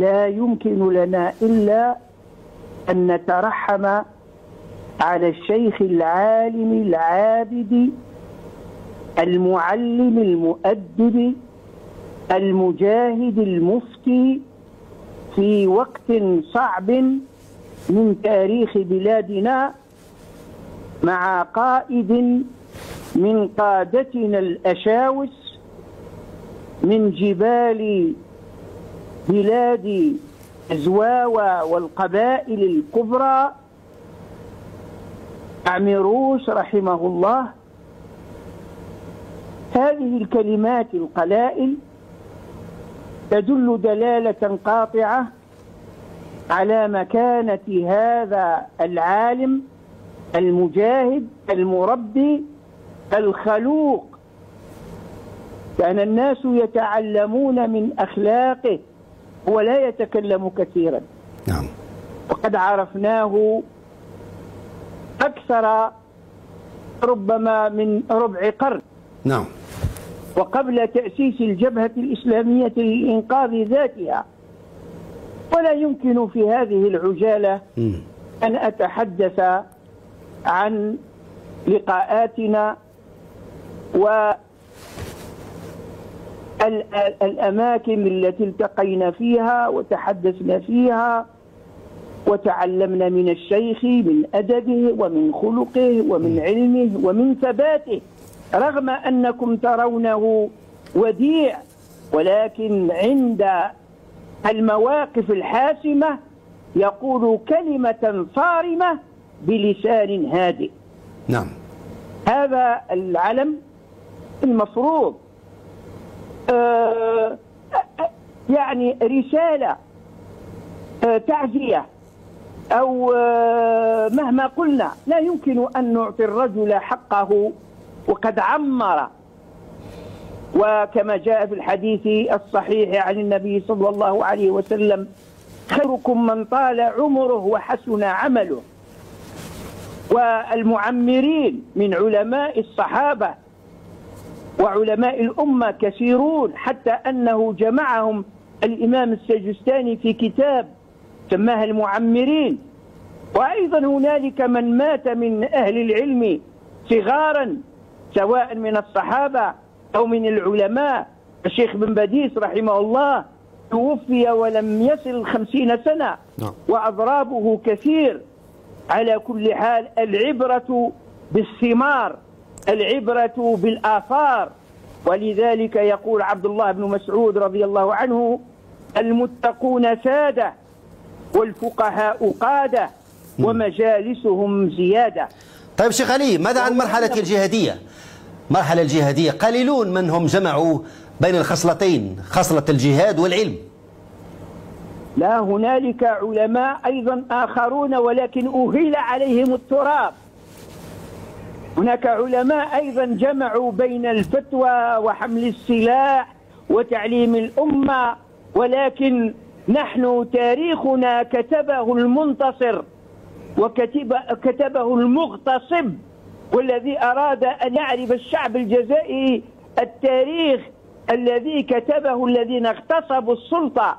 لا يمكن لنا إلا أن نترحم على الشيخ العالم العابد المعلم المؤدب المجاهد المفتي في وقت صعب من تاريخ بلادنا، مع قائد من قادتنا الأشاوس من جبال بلاد زواوى والقبائل الكبرى، عمروش رحمه الله. هذه الكلمات القلائل تدل دلالة قاطعة على مكانة هذا العالم المجاهد المربي الخلوق. كان الناس يتعلمون من أخلاقه ولا يتكلم كثيرا. نعم. وقد عرفناه أكثر ربما من ربع قرن. نعم. وقبل تأسيس الجبهة الإسلامية للإنقاذ ذاتها. ولا يمكن في هذه العجالة أن أتحدث عن لقاءاتنا والأماكن التي التقينا فيها وتحدثنا فيها وتعلمنا من الشيخ من أدبه ومن خلقه ومن علمه ومن ثباته، رغم أنكم ترونه وديع، ولكن عند المواقف الحاسمة يقول كلمة صارمة بلسان هادئ. نعم. هذا العلم المفروض يعني رسالة تعزية أو مهما قلنا لا يمكن أن نعطي الرجل حقه وقد عمر. وكما جاء في الحديث الصحيح عن النبي صلى الله عليه وسلم: خيركم من طال عمره وحسن عمله. والمعمرين من علماء الصحابة وعلماء الأمة كثيرون، حتى أنه جمعهم الإمام السجستاني في كتاب سماها المعمرين. وأيضا هنالك من مات من أهل العلم صغارا سواء من الصحابة أو من العلماء. الشيخ بن بديس رحمه الله توفي ولم يصل 50 سنة وأضرابه كثير. على كل حال العبرة بالثمار، العبرة بالآثار. ولذلك يقول عبد الله بن مسعود رضي الله عنه: المتقون سادة والفقهاء قادة ومجالسهم زيادة. طيب شيخ علي، ماذا عن مرحلة الجهادية؟ مرحلة الجهادية قليلون منهم جمعوا بين الخصلتين، خصلة الجهاد والعلم. لا، هنالك علماء أيضا آخرون ولكن أهيل عليهم التراب. هناك علماء أيضا جمعوا بين الفتوى وحمل السلاح وتعليم الأمة، ولكن نحن تاريخنا كتبه المنتصر وكتبه المغتصب، والذي أراد أن يعرف الشعب الجزائري التاريخ الذي كتبه الذين اغتصبوا السلطة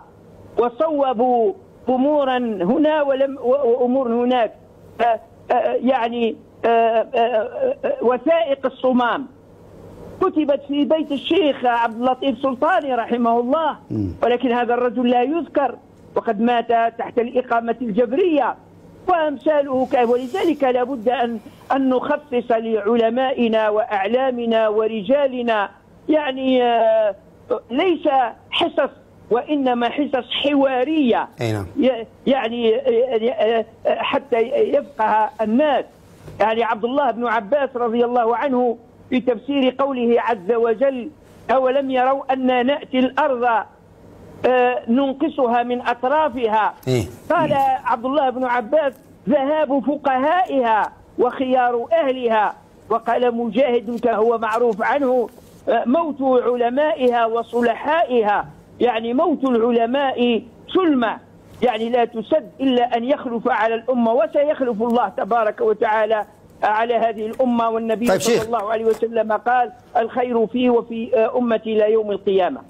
وصوبوا أمورا هنا وأمور هناك، يعني وثائق الصمام كتبت في بيت الشيخ عبد اللطيف سلطاني رحمه الله، ولكن هذا الرجل لا يذكر وقد مات تحت الإقامة الجبرية وأمثاله. ولذلك لابد أن نخصص لعلمائنا وأعلامنا ورجالنا يعني ليس حصص، وإنما حصص حوارية يعني حتى يفقه الناس. يعني عبد الله بن عباس رضي الله عنه في تفسير قوله عز وجل: أولم يروا أن نأتي الأرض ننقصها من أطرافها. قال عبد الله بن عباس: ذهاب فقهائها وخيار أهلها. وقال مجاهد كهو معروف عنه: موت علمائها وصلحائها. يعني موت العلماء سلمة يعني لا تسد إلا أن يخلف على الأمة، وسيخلف الله تبارك وتعالى على هذه الأمة. والنبي صلى الله عليه وسلم قال: الخير في وفي أمتي إلى يوم القيامة.